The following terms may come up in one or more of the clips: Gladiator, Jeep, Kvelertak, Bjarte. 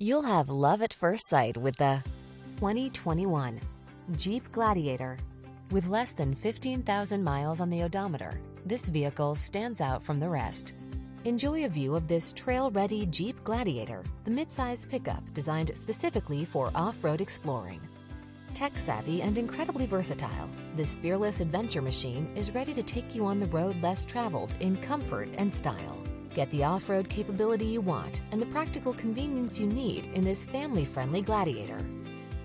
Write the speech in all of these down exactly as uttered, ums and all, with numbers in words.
You'll have love at first sight with the twenty twenty-one Jeep Gladiator. With less than fifteen thousand miles on the odometer, this vehicle stands out from the rest. Enjoy a view of this trail-ready Jeep Gladiator, the midsize pickup designed specifically for off-road exploring. Tech-savvy and incredibly versatile, this fearless adventure machine is ready to take you on the road less traveled in comfort and style. Get the off-road capability you want and the practical convenience you need in this family-friendly Gladiator.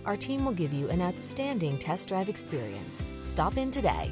Our team will give you an outstanding test drive experience. Stop in today.